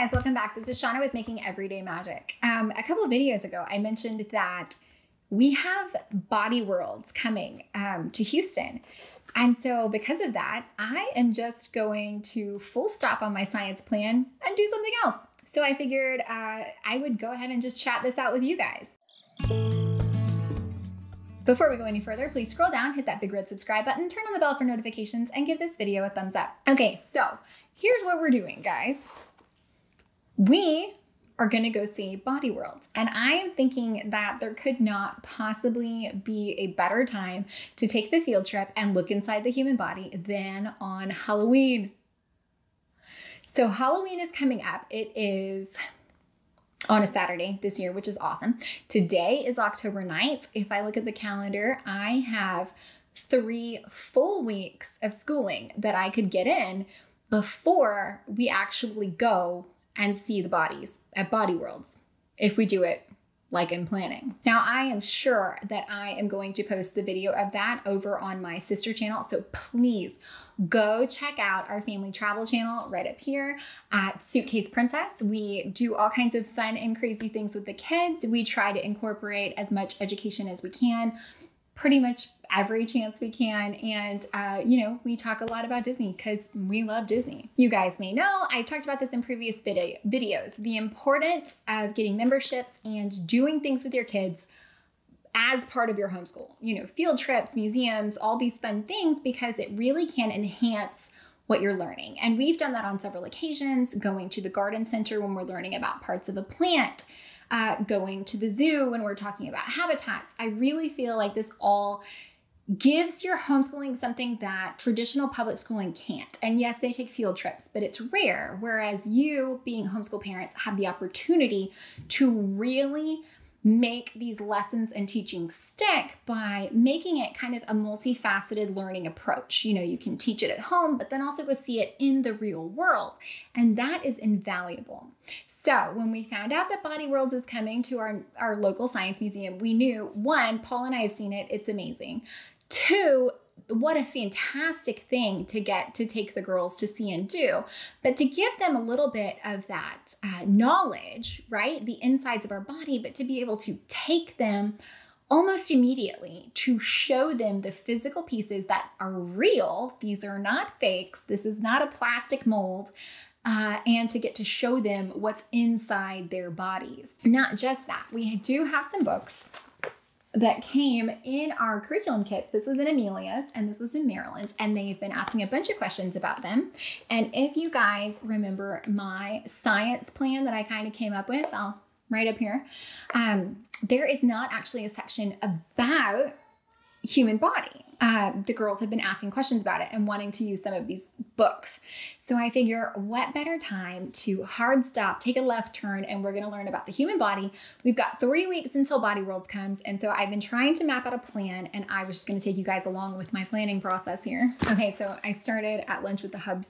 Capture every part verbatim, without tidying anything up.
guys, welcome back. This is Shauna with Making Everyday Magic. Um, a couple of videos ago, I mentioned that we have Body Worlds coming um, to Houston. And so because of that, I am just going to full stop on my science plan and do something else. So I figured uh, I would go ahead and just chat this out with you guys. Before we go any further, please scroll down, hit that big red subscribe button, turn on the bell for notifications, and give this video a thumbs up. Okay, so here's what we're doing, guys. We are gonna go see Body Worlds. And I am thinking that there could not possibly be a better time to take the field trip and look inside the human body than on Halloween. So Halloween is coming up. It is on a Saturday this year, which is awesome. Today is October ninth. If I look at the calendar, I have three full weeks of schooling that I could get in before we actually go and see the bodies at Body Worlds, if we do it like in planning. Now, I am sure that I am going to post the video of that over on my sister channel, so please go check out our family travel channel right up here at Suitcase Princess. We do all kinds of fun and crazy things with the kids. We try to incorporate as much education as we can, pretty much every chance we can. And, uh, you know, we talk a lot about Disney because we love Disney. You guys may know, I talked about this in previous video videos, the importance of getting memberships and doing things with your kids as part of your homeschool, you know, field trips, museums, all these fun things, because it really can enhance what you're learning. And we've done that on several occasions, going to the garden center when we're learning about parts of a plant, Uh, going to the zoo when we're talking about habitats. I really feel like this all gives your homeschooling something that traditional public schooling can't. And yes, they take field trips, but it's rare. Whereas you, being homeschool parents, have the opportunity to really make these lessons and teaching stick by making it kind of a multifaceted learning approach. You know, you can teach it at home, but then also go see it in the real world. And that is invaluable. So when we found out that Body Worlds is coming to our, our local science museum, we knew, one, Paul and I have seen it, it's amazing. Two, what a fantastic thing to get to take the girls to see and do, but to give them a little bit of that uh, knowledge, right? The insides of our body, but to be able to take them almost immediately to show them the physical pieces that are real. These are not fakes. This is not a plastic mold. Uh, and to get to show them what's inside their bodies. Not just that, we do have some books that came in our curriculum kits. This was in Amelia's and this was in Maryland's, and they've been asking a bunch of questions about them. And if you guys remember my science plan that I kind of came up with, I'll right up here, um, there is not actually a section about human body. Uh, the girls have been asking questions about it and wanting to use some of these books. So I figure what better time to hard stop, take a left turn, and we're going to learn about the human body. We've got three weeks until Body Worlds comes. And so I've been trying to map out a plan, and I was just going to take you guys along with my planning process here. Okay. So I started at lunch with the hubs,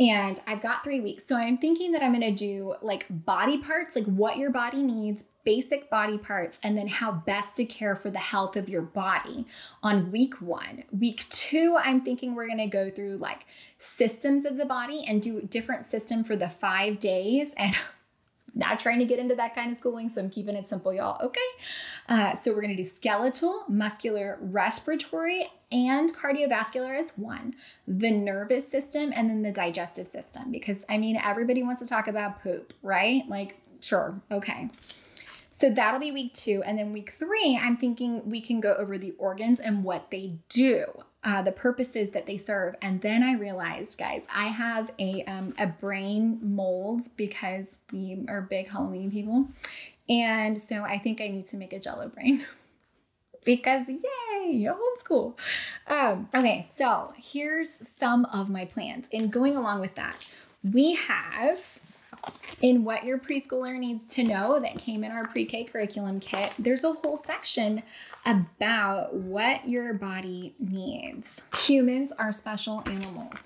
and I've got three weeks. So I'm thinking that I'm going to do like body parts, like what your body needs, basic body parts, and then how best to care for the health of your body on week one. Week two, I'm thinking we're gonna go through like systems of the body and do a different system for the five days. And not trying to get into that kind of schooling, so I'm keeping it simple, y'all, okay? Uh, so we're gonna do skeletal, muscular, respiratory, and cardiovascular is one, the nervous system, and then the digestive system. Because I mean, everybody wants to talk about poop, right? Like, sure, okay. So that'll be week two. And then week three, I'm thinking we can go over the organs and what they do, uh, the purposes that they serve. And then I realized, guys, I have a, um, a brain mold because we are big Halloween people. And so I think I need to make a jello brain because yay, homeschool. Um, okay, so here's some of my plans. And going along with that, we have... in what your preschooler needs to know that came in our pre-K curriculum kit, there's a whole section about what your body needs. Humans are special animals.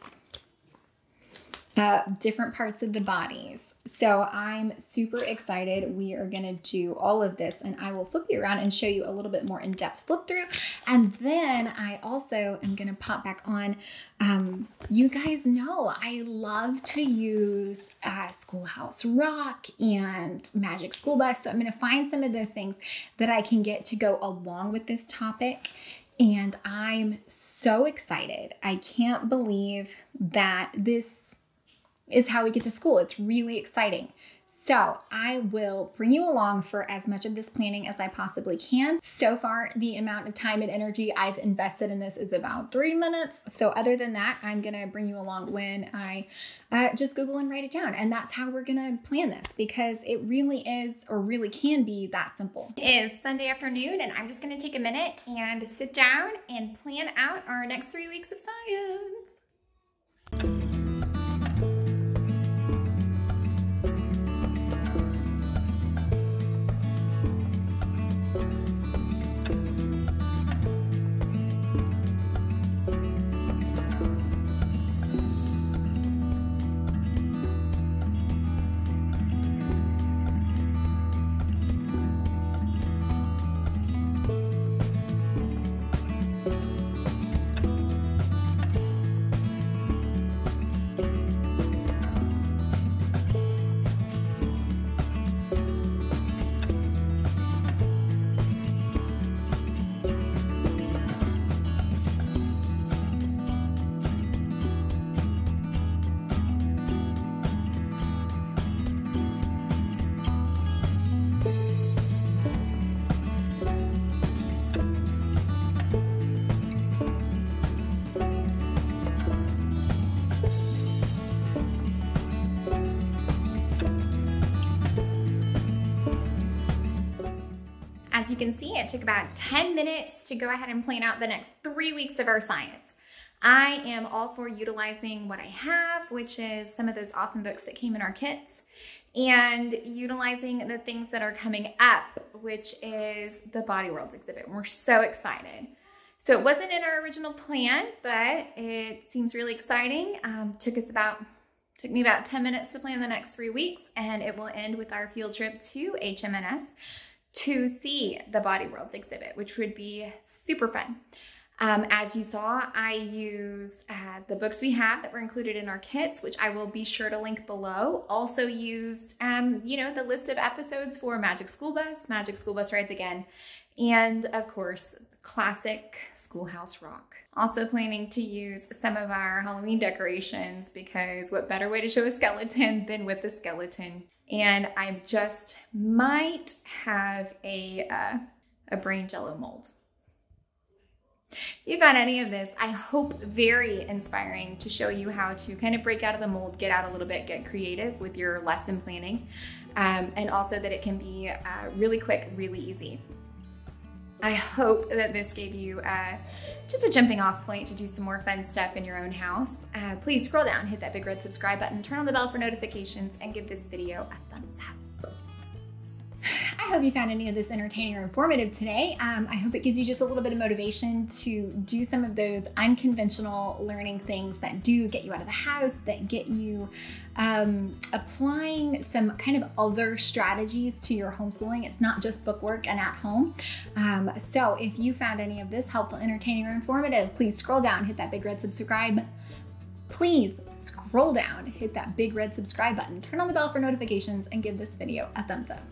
uh, different parts of the bodies. So I'm super excited. We are gonna do all of this and I will flip you around and show you a little bit more in-depth flip through. And then I also am gonna pop back on. Um, you guys know I love to use uh, Schoolhouse Rock and Magic School Bus. So I'm gonna find some of those things that I can get to go along with this topic. And I'm so excited. I can't believe that this is how we get to school. It's really exciting. So I will bring you along for as much of this planning as I possibly can. So far, the amount of time and energy I've invested in this is about three minutes. So other than that, I'm gonna bring you along when I uh, just Google and write it down. And that's how we're gonna plan this, because it really is, or really can be, that simple. It is Sunday afternoon and I'm just gonna take a minute and sit down and plan out our next three weeks of science. As you can see, it took about ten minutes to go ahead and plan out the next three weeks of our science. I am all for utilizing what I have, which is some of those awesome books that came in our kits, and utilizing the things that are coming up, which is the Body Worlds exhibit. We're so excited. So it wasn't in our original plan, but it seems really exciting. Um, took us about, took me about ten minutes to plan the next three weeks, and it will end with our field trip to H M N S to see the Body Worlds exhibit, which would be super fun. Um, as you saw, I use uh, the books we have that were included in our kits, which I will be sure to link below. Also used, um, you know, the list of episodes for Magic School Bus, Magic School Bus Rides Again, and of course, classic Schoolhouse Rock. Also planning to use some of our Halloween decorations, because what better way to show a skeleton than with a skeleton? And I just might have a, uh, a brain jello mold. If you found any of this, I hope very inspiring, to show you how to kind of break out of the mold, get out a little bit, get creative with your lesson planning, um, and also that it can be uh, really quick, really easy. I hope that this gave you uh, just a jumping off point to do some more fun stuff in your own house. Uh, please scroll down, hit that big red subscribe button, turn on the bell for notifications, and give this video a thumbs up. I hope you found any of this entertaining or informative today. Um, I hope it gives you just a little bit of motivation to do some of those unconventional learning things that do get you out of the house, that get you um, applying some kind of other strategies to your homeschooling. It's not just bookwork and at home. Um, so if you found any of this helpful, entertaining, or informative, please scroll down, hit that big red subscribe. Please scroll down, hit that big red subscribe button, turn on the bell for notifications, and give this video a thumbs up.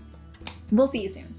We'll see you soon.